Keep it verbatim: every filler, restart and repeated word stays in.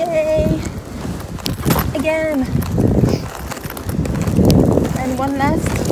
Yay! Again! And one last.